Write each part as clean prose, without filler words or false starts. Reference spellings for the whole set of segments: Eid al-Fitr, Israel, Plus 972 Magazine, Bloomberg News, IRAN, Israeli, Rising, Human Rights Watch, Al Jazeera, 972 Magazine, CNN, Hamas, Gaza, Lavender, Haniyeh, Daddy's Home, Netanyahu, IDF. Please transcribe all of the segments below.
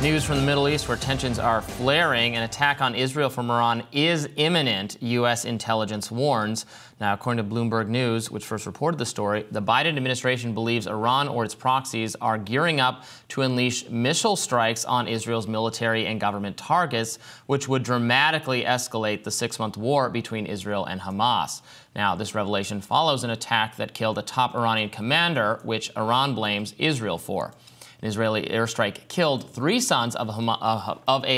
News from the Middle East, where tensions are flaring. An attack on Israel from Iran is imminent, U.S. intelligence warns. Now, according to Bloomberg News, which first reported the story, the Biden administration believes Iran or its proxies are gearing up to unleash missile strikes on Israel's military and government targets, which would dramatically escalate the six-month war between Israel and Hamas. Now, this revelation follows an attack that killed a top Iranian commander, which Iran blames Israel for. An Israeli airstrike killed three sons of a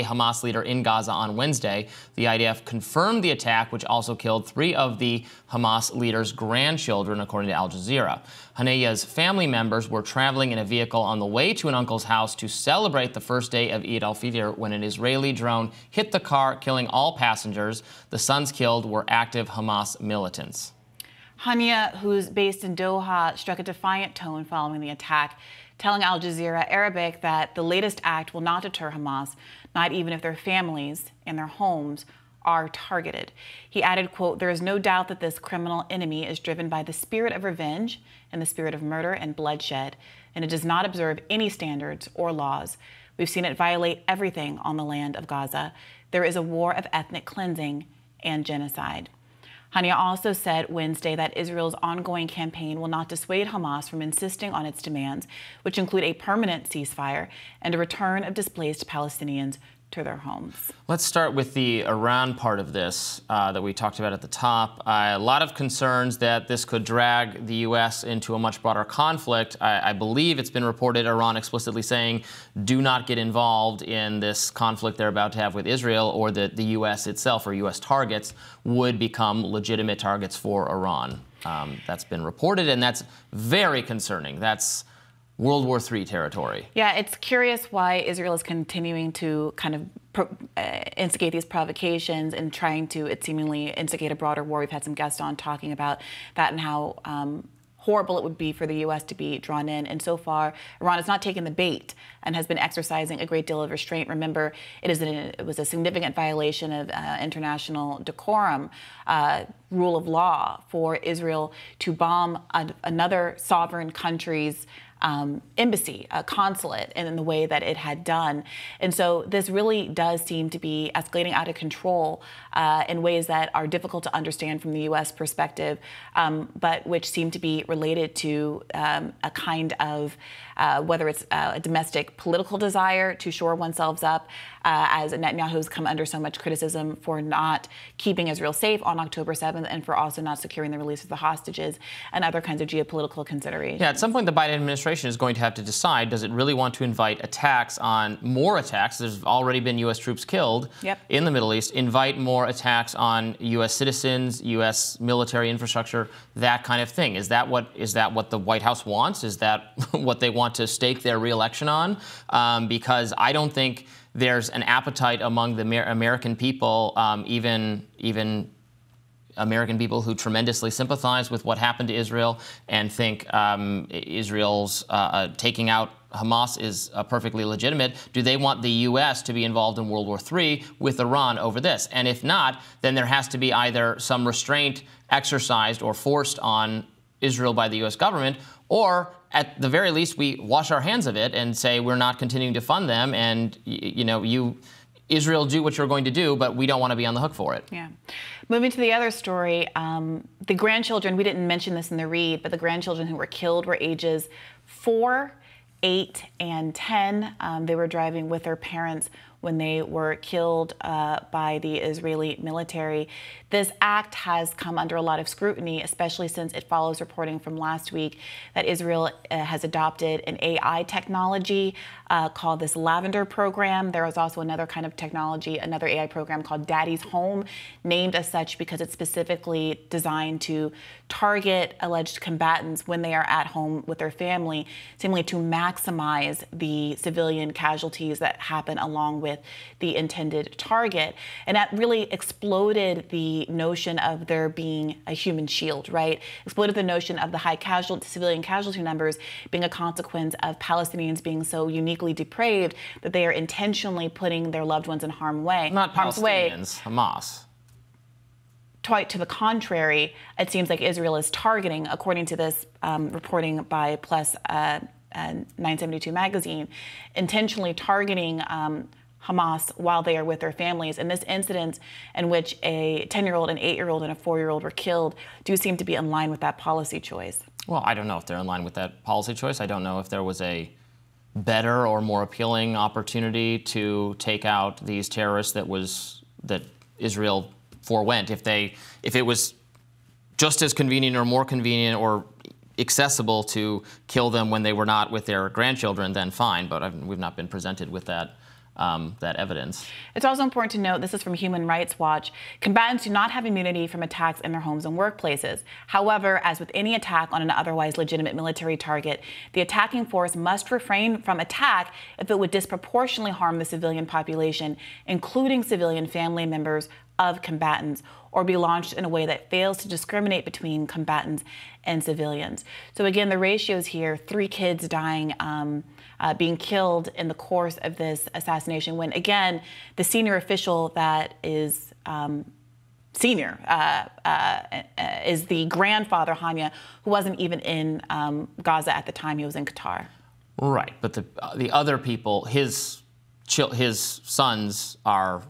Hamas leader in Gaza on Wednesday. The IDF confirmed the attack, which also killed three of the Hamas leader's grandchildren, according to Al Jazeera. Haniyeh's family members were traveling in a vehicle on the way to an uncle's house to celebrate the first day of Eid al-Fitr when an Israeli drone hit the car, killing all passengers. The sons killed were active Hamas militants. Haniyeh, who's based in Doha, struck a defiant tone following the attack, telling Al Jazeera Arabic that the latest act will not deter Hamas, not even if their families and their homes are targeted. He added, quote, "There is no doubt that this criminal enemy is driven by the spirit of revenge and the spirit of murder and bloodshed, and it does not observe any standards or laws. We've seen it violate everything on the land of Gaza. There is a war of ethnic cleansing and genocide." Haniyeh also said Wednesday that Israel's ongoing campaign will not dissuade Hamas from insisting on its demands, which include a permanent ceasefire and a return of displaced Palestinians to their homes. Let's start with the Iran part of this that we talked about at the top. A lot of concerns that this could drag the U.S. into a much broader conflict. I believe it's been reported Iran explicitly saying, do not get involved in this conflict they're about to have with Israel, or that the U.S. itself or U.S. targets would become legitimate targets for Iran. That's been reported, and that's very concerning. That's World War III territory. Yeah, it's curious why Israel is continuing to kind of instigate these provocations and trying to, it seemingly, instigate a broader war. We've had some guests on talking about that and how horrible it would be for the U.S. to be drawn in. And so far, Iran has not taken the bait and has been exercising a great deal of restraint. Remember, it was a significant violation of international decorum, rule of law, for Israel to bomb another sovereign country's embassy, a consulate, and in the way that it had done. And so this really does seem to be escalating out of control in ways that are difficult to understand from the U.S. perspective, but which seem to be related to a kind of, whether it's a domestic political desire to shore oneself up, as Netanyahu's come under so much criticism for not keeping Israel safe on October 7th and for also not securing the release of the hostages, and other kinds of geopolitical considerations. Yeah, at some point the Biden administration is going to have to decide, does it really want to invite attacks on more attacks? There's already been U.S. troops killed in the Middle East. Invite more attacks on U.S. citizens, U.S. military infrastructure, that kind of thing. Is that what the White House wants? Is that what they want to stake their re-election on? Because I don't think there's an appetite among the American people, even American people who tremendously sympathize with what happened to Israel and think Israel's taking out Hamas is perfectly legitimate. Do they want the U.S. to be involved in World War III with Iran over this? And if not, then there has to be either some restraint exercised or forced on Israel by the U.S. government, or at the very least, we wash our hands of it and say we're not continuing to fund them, and Israel, do what you're going to do, but we don't want to be on the hook for it. Yeah. Moving to the other story, the grandchildren, we didn't mention this in the read, but the grandchildren who were killed were ages 4, 8, and 10. They were driving with their parents when they were killed by the Israeli military. This act has come under a lot of scrutiny, especially since it follows reporting from last week that Israel has adopted an AI technology called this Lavender program. There is also another kind of technology, another AI program called Daddy's Home, named as such because it's specifically designed to target alleged combatants when they are at home with their family, seemingly to maximize the civilian casualties that happen along with the intended target. And that really exploded the notion of there being a human shield, right? Exploded the notion of the high civilian casualty numbers being a consequence of Palestinians being so uniquely depraved that they are intentionally putting their loved ones in harm's way. Not Palestinians, Hamas. Quite to the contrary, it seems like Israel is targeting, according to this reporting by Plus 972 Magazine, intentionally targeting Hamas while they are with their families. And this incident in which a 10-year-old, an 8-year-old, and a 4-year-old were killed do seem to be in line with that policy choice. Well, I don't know if they're in line with that policy choice. I don't know if there was a better or more appealing opportunity to take out these terrorists that Israel forewent. If it was just as convenient or more convenient or accessible to kill them when they were not with their grandchildren, then fine. But we've not been presented with that evidence. It's also important to note, this is from Human Rights Watch, combatants do not have immunity from attacks in their homes and workplaces. However, as with any attack on an otherwise legitimate military target, the attacking force must refrain from attack if it would disproportionately harm the civilian population, including civilian family members of combatants, or be launched in a way that fails to discriminate between combatants and civilians. So again, the ratios here, 3 kids dying, being killed in the course of this assassination, when again, the senior official that is is the grandfather, Haniyeh, who wasn't even in Gaza at the time, he was in Qatar. Right, but the other people, his sons are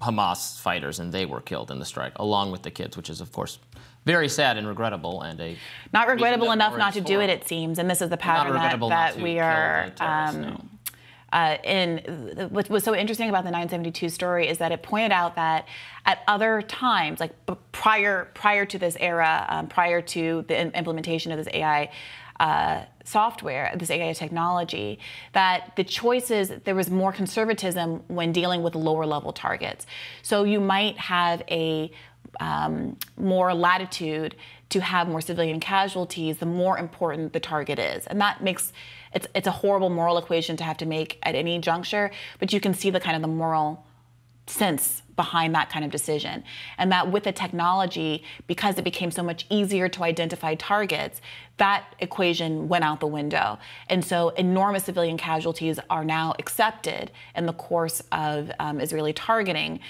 Hamas fighters, and they were killed in the strike, along with the kids, which is, of course, very sad and regrettable, and a not regrettable enough not to do it seems. And this is the pattern that we are in. What was so interesting about the 972 story is that it pointed out that at other times, like prior to this era, prior to the implementation of this AI software, this AI technology, that the choices, there was more conservatism when dealing with lower level targets. So you might have a more latitude to have more civilian casualties the more important the target is. And that makes, it's a horrible moral equation to have to make at any juncture, but you can see the kind of the moral sense behind that kind of decision. And that with the technology, because it became so much easier to identify targets, that equation went out the window. And so enormous civilian casualties are now accepted in the course of Israeli targeting,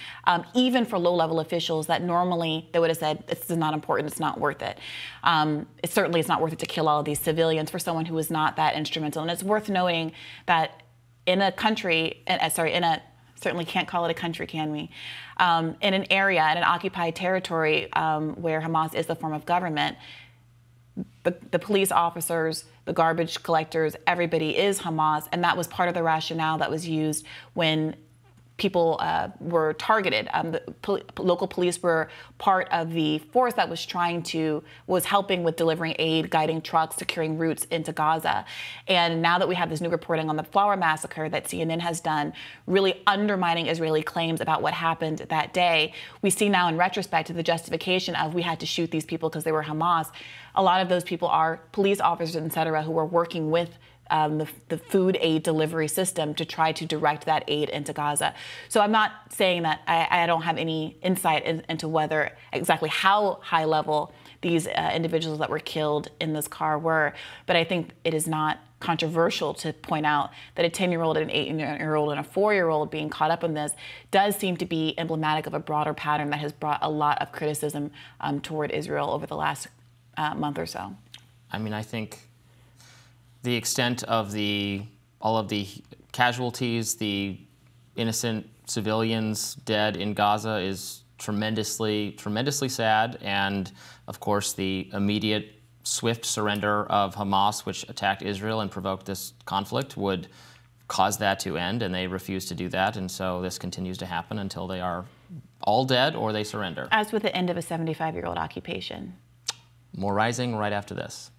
even for low-level officials that normally they would have said, this is not important, it's not worth it. It certainly is not worth it to kill all of these civilians for someone who was not that instrumental. And it's worth noting that in a country, certainly can't call it a country, can we? In an area, in an occupied territory where Hamas is the form of government, the police officers, the garbage collectors, everybody is Hamas, and that was part of the rationale that was used when people were targeted. The local police were part of the force that was helping with delivering aid, guiding trucks, securing routes into Gaza. And now that we have this new reporting on the flower massacre that CNN has done, really undermining Israeli claims about what happened that day, we see now in retrospect the justification of we had to shoot these people because they were Hamas. A lot of those people are police officers, et cetera, who were working with the food aid delivery system to try to direct that aid into Gaza. So I'm not saying that I don't have any insight into whether exactly how high level these individuals that were killed in this car were, but I think it is not controversial to point out that a 10-year-old, an 8-year-old, and a 4-year-old being caught up in this does seem to be emblematic of a broader pattern that has brought a lot of criticism toward Israel over the last month or so. I mean, I think the extent of all of the casualties, the innocent civilians dead in Gaza is tremendously, tremendously sad. And of course, the immediate, swift surrender of Hamas, which attacked Israel and provoked this conflict, would cause that to end. And they refuse to do that. And so this continues to happen until they are all dead or they surrender. As with the end of a 75-year-old occupation. More Rising right after this.